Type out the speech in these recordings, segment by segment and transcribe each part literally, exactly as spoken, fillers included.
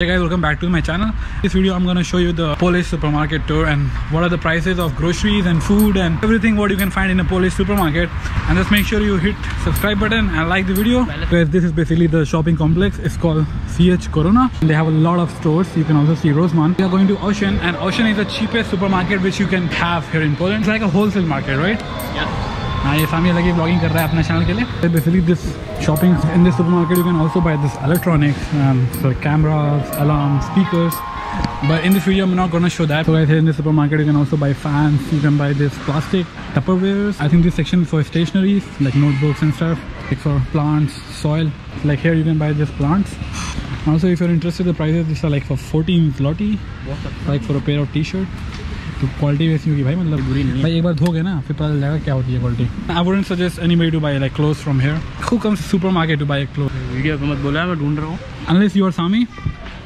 Hey guys, welcome back to my channel. In this video I'm gonna show you the Polish supermarket tour and what are the prices of groceries and food and everything what you can find in a Polish supermarket. And just make sure you hit subscribe button and like the video. Guys, this is basically the shopping complex. It's called C H Corona. They have a lot of stores. You can also see Rosman. We are going to Auchan, and Auchan is the cheapest supermarket which you can have here in Poland. It's like a wholesale market, right? Yeah. ये सामने लगी vlogging कर रहा है अपना channel के लिए. Basically this shopping in this supermarket you can also buy this electronics, um, so cameras, alarms, speakers. But in this video I'm not gonna show that. So guys, here in this supermarket you can also buy fans, you can buy this plastic Tupperwares. I think this section is for stationeries like notebooks and stuff. Like for plants, soil. Like here you can buy just plants. Also if you're interested, the prices these are like for fourteen zloty, like for a pair of t-shirt. तो quality वैसी होगी भाई, मतलब बुरी नहीं है भाई. एक बार धोगे ना फिर पता लगेगा क्या होती है quality. I wouldn't suggest anybody to buy like clothes from here. Who comes supermarket to buy clothes? Video पे मत बोला, मैं ढूंढ रहा हूं. Unless you are Sami,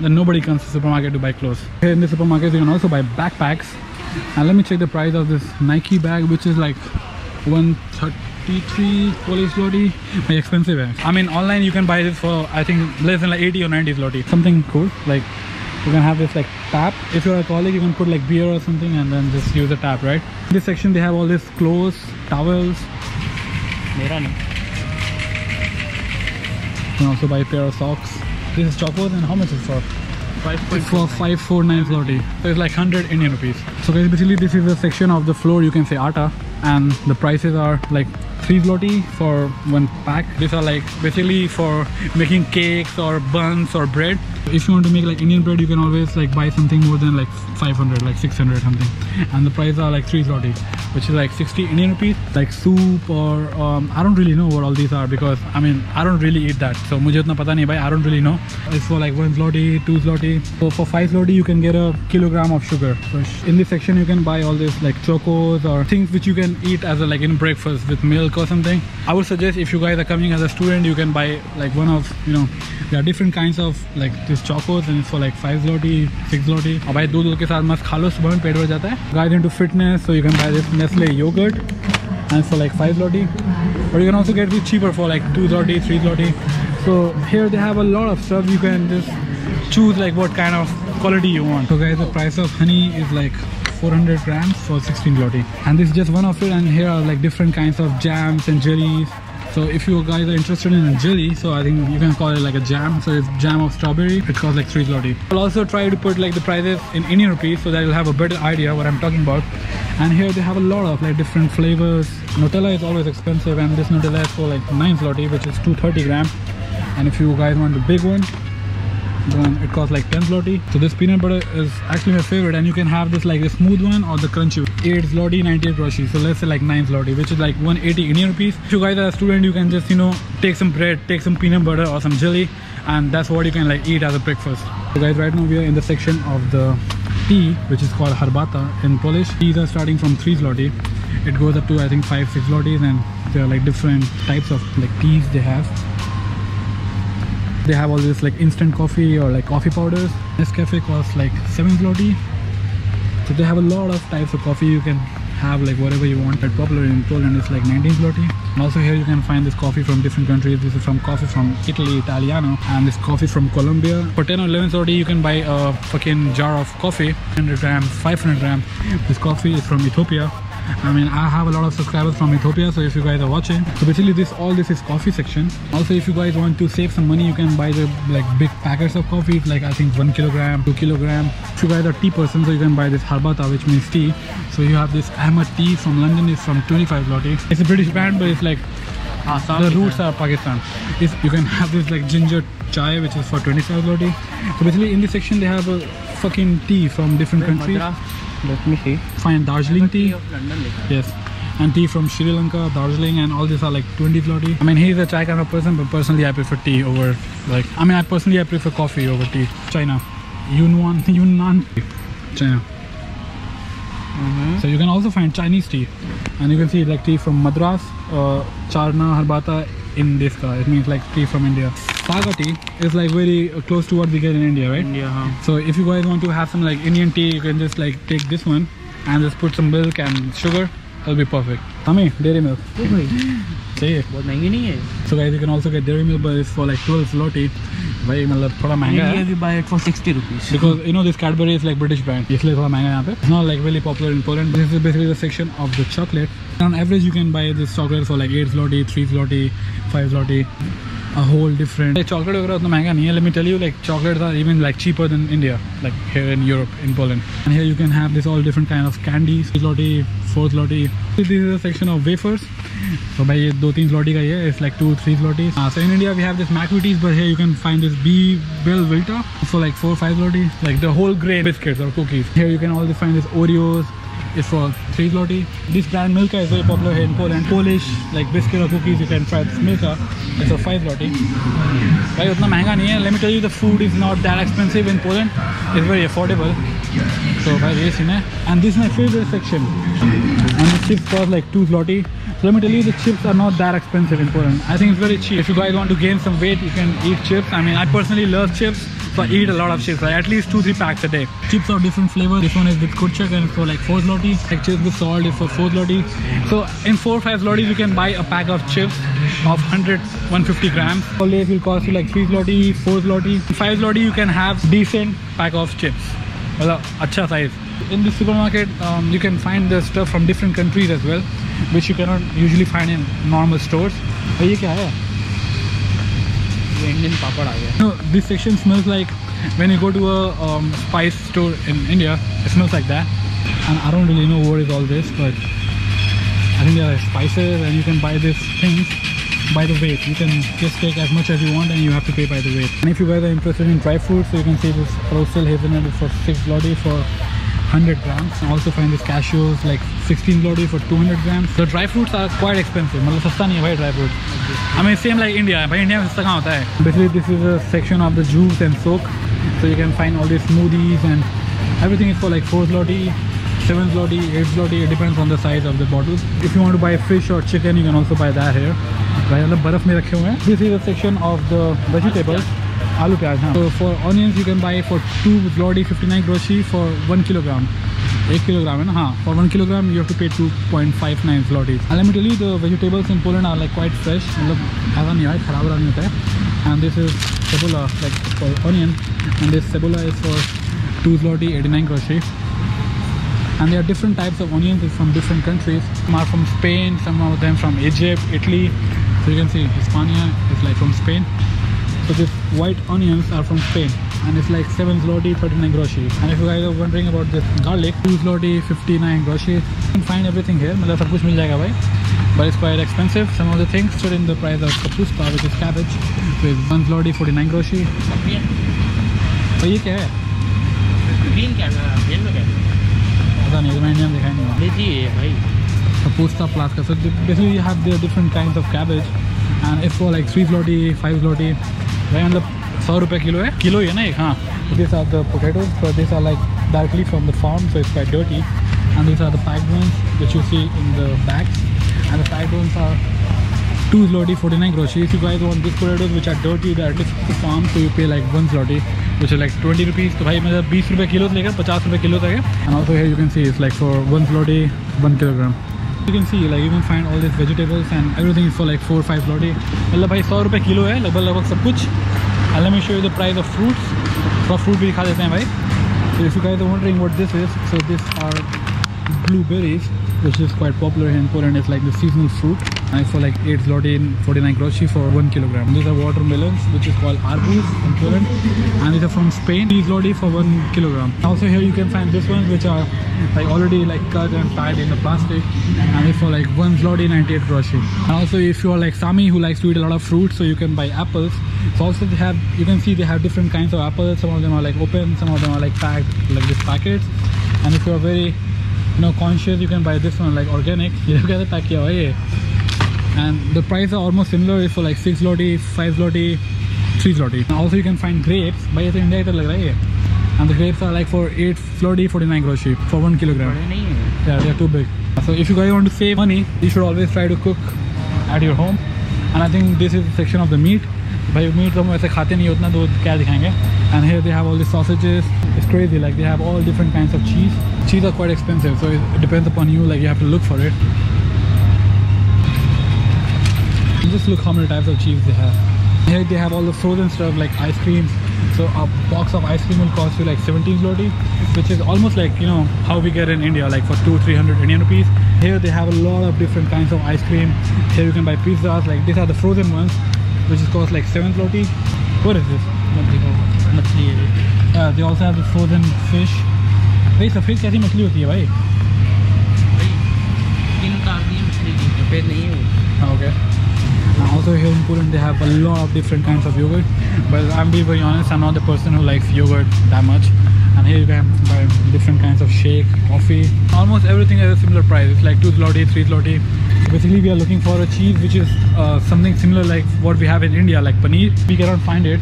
then nobody comes to supermarket to buy clothes. In the supermarket you can also buy backpacks. And let me check the price of this Nike bag which is like one thirty-three Polish zloty. Very expensive है. I mean online you can buy this for I think less than like eighty or ninety zloty. Something cool like you can have this like tap. If you're alcoholic you can put like beer or something and then just use the tap, right? In this section they have all this clothes, towels. You can also buy a pair of socks. This is chocos, and how much is it for? five point four nine zloty. So it's like one hundred Indian rupees. So guys, basically this is the section of the floor, you can say atta, and the prices are like three zloty for one pack. These are like basically for making cakes or buns or bread. If you want to make like Indian bread you can always like buy something more than like five hundred, like six hundred something, and the price are like three zloty, which is like sixty Indian rupees. Like soup or um, I don't really know what all these are because I mean I don't really eat that, so mujhe utna pata nahi bhai. I don't really know. It's for like one zloty, two zloty. So for five zloty you can get a kilogram of sugar. So in this section you can buy all this like chocos or things which you can eat as a like in breakfast with milk or something. I would suggest if you guys are coming as a student you can buy like one of, you know, there are different kinds of like this chocos, and it's for like five zloty, six zloty. Ab bhai doodh ke sath mast kha lo, subah mein pet bhar jata hai. Guys into fitness, so you can buy this Nestle yogurt, and for like five zloty. But you can also get this cheaper for like two zloty, three zloty. So here they have a lot of stuff. You can just choose like what kind of quality you want. So guys, the price of honey is like four hundred grams for sixteen zloty, and this is just one of it. And here are like different kinds of jams and jellies. So if you guys are interested in a jelly, so I think you can call it like a jam. So it's jam of strawberry. It costs like three zloty. I'll also try to put like the prices in Indian rupees so that you'll have a better idea what I'm talking about. And here they have a lot of like different flavors. Nutella is always expensive, and this Nutella is for like nine zloty, which is two hundred thirty grams. And if you guys want the big one, then it costs like ten zloty. So this peanut butter is actually my favorite, and you can have this like the smooth one or the crunchy. eight zloty, ninety-eight groshi. So let's say like nine zloty, which is like one hundred eighty Indian rupees. If you guys are a student you can just, you know, take some bread, take some peanut butter or some jelly, and that's what you can like eat as a breakfast. So guys, right now we are in the section of the tea, which is called herbata in Polish. These are starting from three zloty. It goes up to I think five, six zloties, and there are like different types of like teas they have. They have all this like instant coffee or like coffee powders. Nescafe costs like seven zloty. So they have a lot of types of coffee. You can have like whatever you want. That's popular in Poland is like nineteen zloty. And also here you can find this coffee from different countries. This is from coffee from Italy, Italiano, and this coffee from Colombia. For ten or eleven zloty you can buy a fucking jar of coffee. one hundred grams, five hundred grams. This coffee is from Ethiopia. I mean, I have a lot of subscribers from Ethiopia, so if you guys are watching. So basically this all this is coffee section. Also if you guys want to save some money you can buy the like big packets of coffee, like I think one kilogram, two kilogram. If you guys are tea person, so you can buy this herbata, which means tea. So you have this Ahmad tea from London, is from twenty-five zloty. It's a British brand, but it's like Assam, the roots are Pakistan. It's, you can have this like ginger chai, which is for twenty-five zloty. So basically in this section they have a fucking tea from different countries. Let me see. Fine, Darjeeling tea. Yes, and tea from Sri Lanka, Darjeeling, and all these are like twenty zloty. I mean, he's a chai kind of person, but personally I prefer tea over like. I mean, I personally I prefer coffee over tea. China, Yunnan, Yunnan, China. Mm-hmm. So you can also find Chinese tea, and you can see like tea from Madras, uh, Charna, Herbata, Indiska. It means like tea from India. Saga tea is like very close to what we get in India, right? India, huh? So if you guys want to have some like Indian tea, you can just like take this one and just put some milk and sugar. It'll be perfect. Tommy, dairy milk. चाहिए, बहुत महंगी नहीं है। So guys, you can also get dairy milk, but it's for like twelve zloty. भाई मतलब थोड़ा महंगा है। We buy it for sixty rupees. Because you know this Cadbury is like British brand. इसलिए थोड़ा महंगा है यहाँ पे. It's not like really popular in Poland. This is basically the section of the chocolate. On average, you can buy this chocolate for like eight zloty, three zloty, five zloty. A whole different. Chocolate वगैरह उतना महंगा नहीं है. Let me tell you, like chocolates are even like cheaper than India, like here in Europe, in Poland. And here you can have this all different kind of candies. three zloty, four zloty. This is a section of wafers. So भाई ये दो तीन zloty का ही है. It's like two three zloty. Uh, so in India we have this McVitie's, but here you can find this B Bell Vilta for like four five zloty. Like the whole grain biscuits or cookies. Here you can also find this Oreos. It's for three zloty. This brand Milka is very popular here in Poland. Polish like biscuit or cookies, you can try this Milka. It's for five zloty. Bhai utna mehanga nahi hai. Let me tell you, the food is not that expensive in Poland. It's very affordable. So bhai ye scene hai. And this is my favorite section. And the chips cost like two zloty. So let me tell you, the chips are not that expensive in Poland. I think it's very cheap. If you guys want to gain some weight, you can eat chips. I mean, I personally love chips. So I eat a lot of chips, like at least two, three packs a day. Chips are different flavors. This one is with kurchak and for like four zloty. Like chips with salt is for four zloty. So in four, five zloty you can buy a pack of chips of one hundred, one hundred fifty grams. For lays will cost you like three zloty, four zloty, five zloty. You can have decent pack of chips. Well, acha size. In this supermarket, um, you can find the stuff from different countries as well, which you cannot usually find in normal stores. What is this? Indian papad aa gaya. You know, this section smells like when you go to a um, spice store in India. It smells like that, and I don't really know what is all this, but I think there are spices, and you can buy these things by the weight. You can just take as much as you want, and you have to pay by the weight. And if you guys are interested in dry fruits, so you can see this Brussels hazelnut for six zloty for one hundred grams. And also find these cashews like sixteen zloty for two hundred grams. The dry fruits are quite expensive. मतलब सस्ता नहीं है भाई dry fruits. I mean, same like India. भाई India में सस्ता कहाँ होता है? Basically, this is a section of the juice and soak. So you can find all these smoothies and everything is for like four zloty, seven zloty, eight zloty. It depends on the size of the bottles. If you want to buy fish or chicken, you can also buy that here. भाई मतलब बर्फ में रखे हुए हैं. This is a section of the vegetables. Aloo pyaaz, haan. So for onions you can buy for two zloty fifty-nine groszy for one kilogram. one kilogram hai na, haan. For one kilogram you have to pay two point five nine zloty. And let me tell you, the vegetables in Poland are like quite fresh. Matlab aisa nahi hai kharab nahi hota hai. And this is cebola, like for onion, and this cebola is for two zloty eighty-nine groszy. And there are different types of onions from different countries. Some are from Spain, some of them from Egypt, Italy. So you can see Hispania is like from Spain. So these white onions are from Spain, and it's like seven zloty, thirty-nine groszy. And if you guys are wondering about this garlic, two zloty, fifty-nine groszy. You can find everything here. मतलब सब कुछ मिल जाएगा भाई. But it's quite expensive. Some of the things stood in the price of kapusta, which is cabbage, with one zloty, forty-nine groszy. तो ये क्या है? Green क्या है? Green में क्या है? पता नहीं. मैंने इंडिया में दिखाई नहीं. लेजी है भाई. Kapusta plaska. So basically you have the different kinds of cabbage, and it's for like three zloty, five zloty. भाई मतलब सौ रुपये किलो है किलो ही है ना एक. हाँ. These are the potatoes, but these are like directly from the farm, so it's quite dirty. And these are the packed ones that you see in the bags. And the packed ones are two zloty, forty-nine groszy. If you guys want these potatoes which are dirty, they are just from the farm, so you pay like one zloty, which is like twenty rupees. तो भाई मतलब बीस रुपये kilo से लेकर पचास रुपये kilo तक है. And also here you can see it's like for one zloty, one kilogram. You can see, like you can find all these vegetables and everything is for like four five zloty. मतलब भाई सौ रुपये kilo है लगभग लगभग सब कुछ. And let me show you the price of fruits. थोड़ा fruit भी दिखा देते हैं भाई. So if you guys are wondering what this is, so these are blueberries, which is quite popular here in Poland. It's like the seasonal fruit. And it's for like eight zloty, forty-nine groszy for one kilogram. These are watermelons, which is called arbuz in Poland. And these are from Spain, three zloty for one kilogram. Also here you can find these ones, which are like already like cut and tied in the plastic, and it's for like one zloty, ninety-eight groszy. And also if you are like Sami who likes to eat a lot of fruit, so you can buy apples. So also they have, you can see they have different kinds of apples. Some of them are like open, some of them are like packed like these packets. And if you are very, you know, conscious, you can buy this one like organic. Look at the pack here. And the price are almost similar. It's for like six zloty, five zloty, three zloty. And also you can find grapes. By the India itar lag raha hai. And the grapes are like for eight zloty, forty-nine groszy for one kilogram. Yeah, they are too big. So if you guys want to save money, you should always try to cook at your home. And I think this is the section of the meat. Bhai meat hum aise khate nahi utna, to kya dikhayenge. And here they have all the sausages. It's crazy, like they have all different kinds of cheese. Cheese are quite expensive, so it depends upon you, like you have to look for it. just look how many types of cheese they have. Here they have all the frozen stuff like ice cream. So a box of ice cream will cost you like seventeen zloty, which is almost like, you know, how we get in India, like for two, three hundred Indian rupees. Here they have a lot of different kinds of ice cream. Here you can buy pizzas, like these are the frozen ones, which is cost like seven zloty. What is this? Uh, they also have the frozen fish. Wait, so fish kaisi machli hoti hai bhai? Okay. Also here in Poland they have a lot of different kinds of yogurt, but I'm being very honest, I'm not the person who likes yogurt that much. And here you can buy different kinds of shake, coffee, almost everything at a similar price. It's like two zloty, three zloty. Basically we are looking for a cheese which is uh, something similar like what we have in India, like paneer. We cannot find it,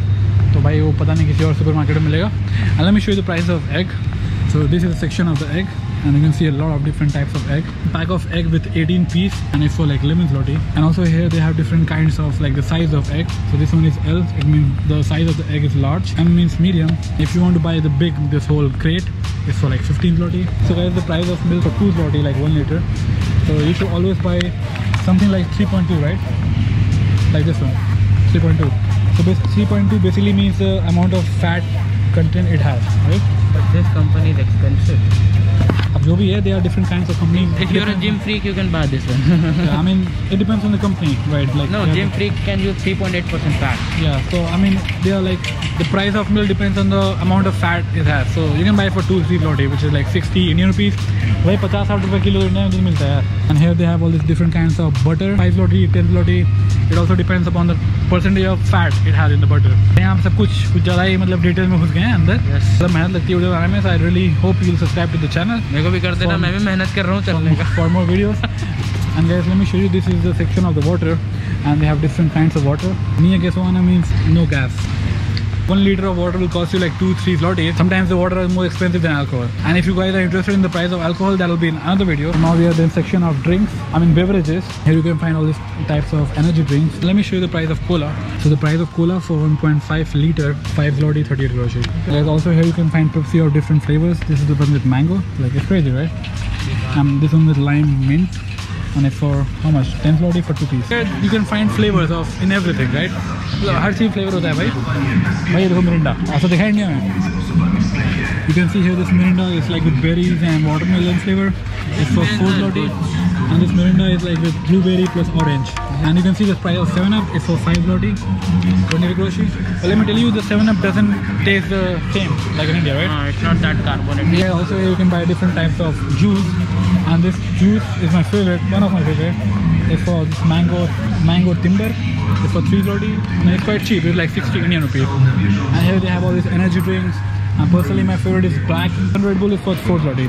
so bhai wo pata nahi kisi aur supermarket mein milega. And let me show you the price of egg. So this is a section of the egg, and you can see a lot of different types of egg. Pack of egg with eighteen piece, and it's for like eleven zloty. And also here they have different kinds of like the size of egg. So this one is L, it means the size of the egg is large. M means medium. If you want to buy the big, this whole crate, it's for like fifteen zloty. So guys, the price of milk for two zloty, like one liter. So you should always buy something like three point two, right? Like this one, three point two. So three point two basically means the amount of fat content it has, right? But this company is expensive. There are different kinds of companies. If you're a gym freak, you can buy this one. Yeah, I mean, it depends on the company, right? Like no, gym freak can use three point eight percent fat. Yeah, so I mean, they are like, the price of milk depends on the amount of fat it has. So you can buy it for two, three zloty, which is like sixty Indian rupees. And here they have all these different kinds of butter, five zloty, ten zloty. It also depends upon the percentage of fat it has in the butter. Yes. So I really hope you'll subscribe to the channel. For more videos. And guys, let me show you, this is the section of the water, and they have different kinds of water. Nia Gasowana means no gas. One liter of water will cost you like two, three zloty. Sometimes the water is more expensive than alcohol. And if you guys are interested in the price of alcohol, that will be in another video. Now we are in the section of drinks, I mean beverages. Here you can find all these types of energy drinks. Let me show you the price of cola. So the price of cola for one point five liter, five zloty, thirty-eight groszy. Guys, also here you can find Pepsi of different flavors. This is the one with mango. Like, it's crazy, right? Um, this one with lime mint. And it's for how much? ten zloty for two piece. You can find flavors of in everything, right? Har cheez flavor hota hai bhai. Bhai dekho Mirinda. Aisa dekha India mein. You can see here this Mirinda is like with berries and watermelon flavor. It's for four zloty. And this Mirinda is like with blueberry plus orange. And you can see the price of seven up is for five zloty. twenty groszy. Well, let me tell you, the seven up doesn't taste the same like in India, right? Uh, it's not that carbonated. Yeah, also you can buy different types of juice. And this juice is my favorite, one of my favorite. It's for this mango, mango timber. It's for three zloty. And it's quite cheap, it's like sixty Indian rupees. And here they have all these energy drinks. And personally my favorite is black. And Red Bull is for four zloty.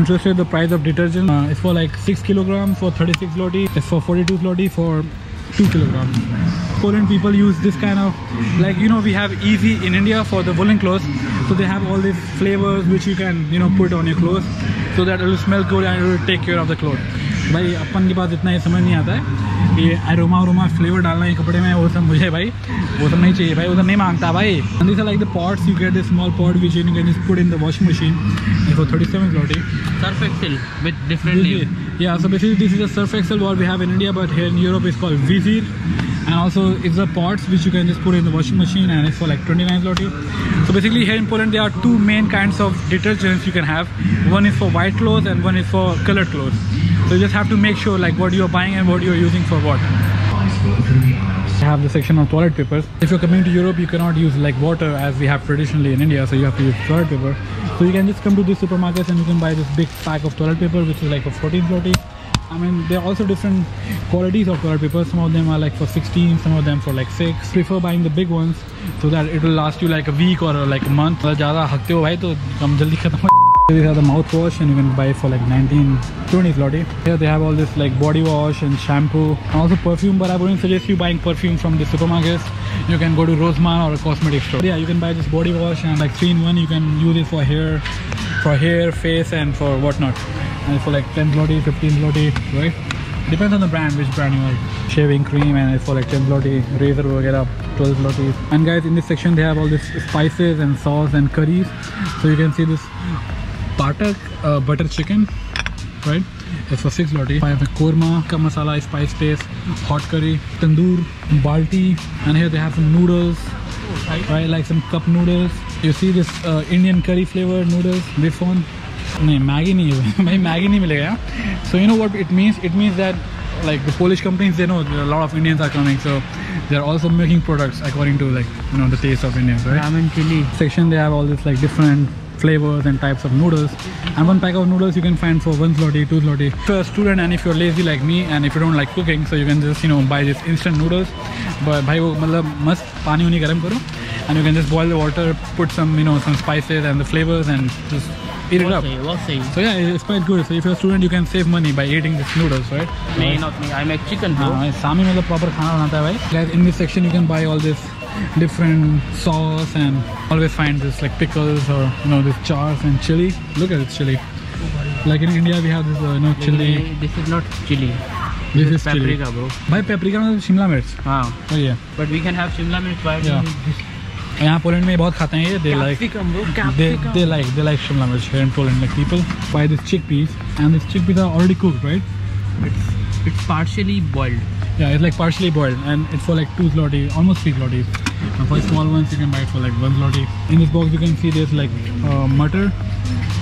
Interested the price of detergent. Uh, it's for like six kilograms for thirty-six zloty. It's for forty-two zloty for two kilograms. Poland people use this kind of, like, you know, we have easy in India for the woolen clothes. So they have all these flavors which you can, you know, put on your clothes, so that it will smell good and it will take care of the clothes. भाई अपन के पास इतना ये समझ नहीं आता है ये aroma aroma flavor डालना है कपड़े में, वो सब मुझे भाई वो सब नहीं चाहिए भाई, वो सब नहीं मांगता भाई. And these are like the pots, you get this small pot which you can just put in the washing machine. It's for thirty-seven zloty. Surf Excel with different name. Yeah, so basically this is a Surf Excel what we have in India, but here in Europe it's called Vizir. And also it's the pots which you can just put in the washing machine, and it's for like twenty-nine zloty. So basically here in Poland there are two main kinds of detergents you can have. One is for white clothes and one is for colored clothes. So you just have to make sure like what you're buying and what you're using for what. I have the section of toilet papers. If you're coming to Europe, you cannot use like water as we have traditionally in India, so you have to use toilet paper. So you can just come to these supermarkets and you can buy this big pack of toilet paper which is like for fourteen zloty. I mean, there are also different qualities of toilet paper. Some of them are like for sixteen, some of them for like six. Prefer buying the big ones so that it will last you like a week or like a month. These are the mouthwash, and you can buy for like nineteen, twenty zloty. Here they have all this like body wash and shampoo, and also perfume, but I wouldn't suggest you buying perfume from the supermarkets. You can go to Rosman or a cosmetic store. Yeah, you can buy this body wash, and like three in one, you can use it for hair, for hair, face and for whatnot. And it's for like ten zloty, fifteen zloty, right? Depends on the brand, which brand you like. Shaving cream, and it's for like ten zloty, razor will get up, twelve zloty. And guys, in this section they have all these spices and sauce and curries. So you can see this patak uh, butter chicken. right? It's for six loti. I have a korma, ka masala, spice paste, hot curry, tandoor, balti, and here they have some noodles, right? Like some cup noodles. You see this uh, Indian curry flavor noodles, this one. No, Maggi nahi, Maggi nahi milega. So you know what it means? It means that like the Polish companies, they know a lot of Indians are coming, so they're also making products according to like, you know, the taste of Indians, right? Ramen chili section, they have all this like different flavors and types of noodles, and one pack of noodles you can find for one zloty, two zloty. If you're a student and if you're lazy like me and if you don't like cooking, so you can just, you know, buy this instant noodles, but bhai wo matlab mast pani uni garam karo and you can just boil the water, put some, you know, some spices and the flavors and just eat it up. So yeah, it's quite good. So if you're a student, you can save money by eating these noodles, right? Me, not me. I make chicken too. Sami matlab proper khana banata hai bhai. Guys, in this section you can buy all this different sauce and always find this like pickles or, you know, this chars and chili. Look at this chili. Like in India we have this uh, you know, chili. This is not chili. This, this is paprika, chili, bro. By paprika is shimla mirch. Ah. Oh yeah. But we can have shimla mirch by yeah. This. In Poland they like they, they like they like shimla mirch here in Poland. Like people buy these chickpeas and these chickpeas are already cooked, right? It's it's partially boiled. Yeah, it's like partially boiled and it's for like two zloty, almost three zloty. And for small ones you can buy it for like one zloty. In this box you can see there's like uh, mutter,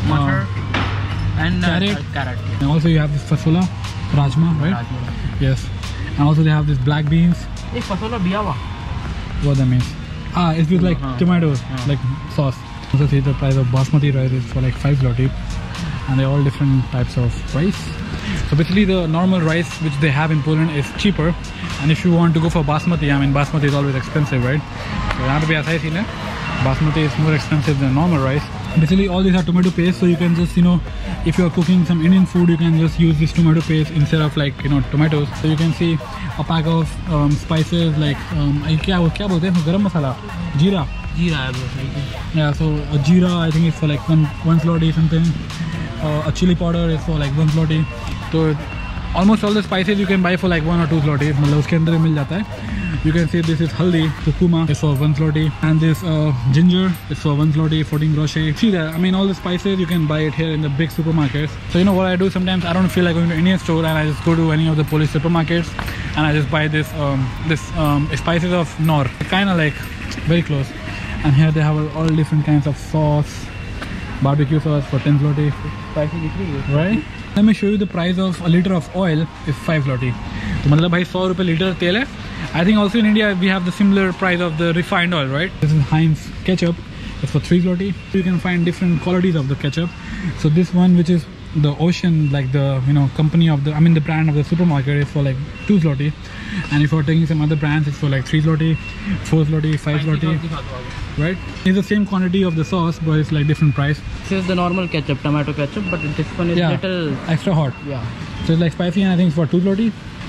mutter uh, and carrot. Uh, carrot yeah. And also you have this fasola, rajma, right? Rajma. Yes. And also they have this black beans. This fasola biawa. What that means? Ah, it's with like uh -huh. tomatoes, uh -huh. like sauce. Also see the price of basmati rice is for like five zloty. And they're all different types of rice. So basically the normal rice which they have in Poland is cheaper, and if you want to go for basmati, I mean basmati is always expensive, right? So here bhi aisa hi scene hai. Basmati is more expensive than normal rice. Basically all these are tomato paste, so you can just, you know, if you are cooking some Indian food, you can just use this tomato paste instead of like, you know, tomatoes. So you can see a pack of um, spices like um, kya, kya bolte hain, garam masala, jeera. Jeera, yeah, so a jeera I think is for like one one zloty something. Uh, a chili powder is for like one zloty. So almost all the spices you can buy for like one or two zloty. You can see this is haldi, kurkuma is for one zloty, and this uh, ginger is for one zloty, fourteen groszy. See that? I mean, all the spices you can buy it here in the big supermarkets. So you know what I do sometimes? I don't feel like going to Indian store, and I just go to any of the Polish supermarkets, and I just buy this um, this um, spices of nor. Kind of like very close. And here they have all different kinds of sauce. Barbecue sauce for ten zloty, right? Let me show you the price of a liter of oil is five zloty. So, matlab bhai one hundred rupees liter tel hai. I think also in India we have the similar price of the refined oil, right? This is Heinz ketchup. It's for three zloty. You can find different qualities of the ketchup. So this one, which is the Auchan, like the, you know, company of the, I mean the brand of the supermarket, is for like two zloty. And if you're taking some other brands, it's for like three zloty, four zloty, five zloty. Right? It's the same quantity of the sauce, but it's like different price. This is the normal ketchup, tomato ketchup, but this one is yeah, little extra hot. Yeah. So it's like spicy, and I think it's for two zloty.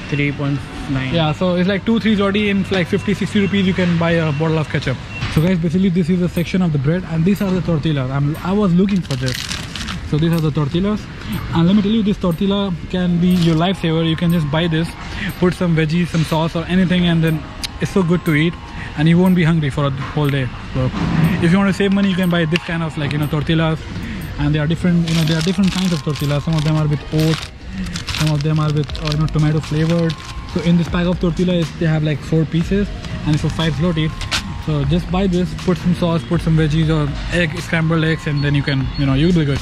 three point nine. Yeah, so it's like two, three zloty. In like fifty, sixty rupees you can buy a bottle of ketchup. So guys, basically this is a section of the bread, and these are the tortillas. I'm, I was looking for this. So these are the tortillas, and let me tell you, this tortilla can be your lifesaver. You can just buy this, put some veggies, some sauce or anything, and then it's so good to eat, and you won't be hungry for a whole day. So if you want to save money, you can buy this kind of, like, you know, tortillas, and they are different, you know, there are different kinds of tortillas. Some of them are with oats, some of them are with uh, you know, tomato flavored. So in this pack of tortillas they have like four pieces and it's for five zloty. So just buy this, put some sauce, put some veggies or egg, scrambled eggs, and then you can, you know, you'll be good.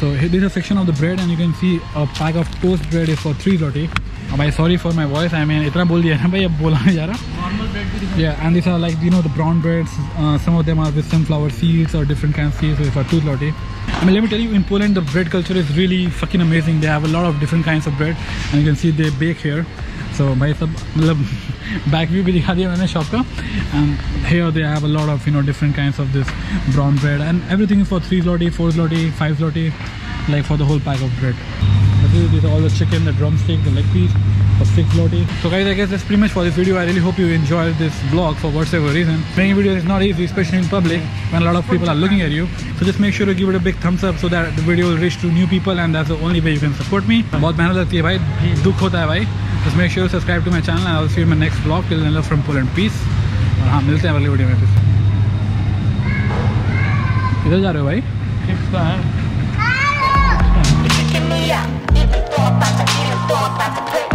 So this is a section of the bread, and you can see a pack of toast bread is for three zloty. I'm sorry for my voice, I mean itna bol diya na bhai, ab bolna ja raha. Normal bread. Yeah, and these are like, you know, the brown breads. Uh, some of them are with sunflower seeds or different kinds of seeds, so it's for two zloty. I mean, let me tell you, in Poland the bread culture is really fucking amazing. They have a lot of different kinds of bread, and you can see they bake here. So bhai sab matlab back view bhi dikha diya maine shop ka, and here they have a lot of, you know, different kinds of this brown bread, and everything is for three zloty, four zloty, five zloty, like for the whole pack of bread. These are all the chicken, the drumstick, the leg piece for six zloty. So guys, I guess that's pretty much for this video. I really hope you enjoyed this vlog for whatever reason. Making videos is not easy, especially in public when a lot of people are looking at you. So just make sure to give it a big thumbs up so that the video will reach to new people, and that's the only way you can support me. बहुत मेहनत लगती है भाई, दुख होता है भाई. Just make sure to subscribe to my channel, and I'll see you in my next vlog. Till then, love from Poland, peace. और हाँ, मिलते हैं अगले वीडियो में. किधर जा रहे हो भाई? about to get it, throw about to play.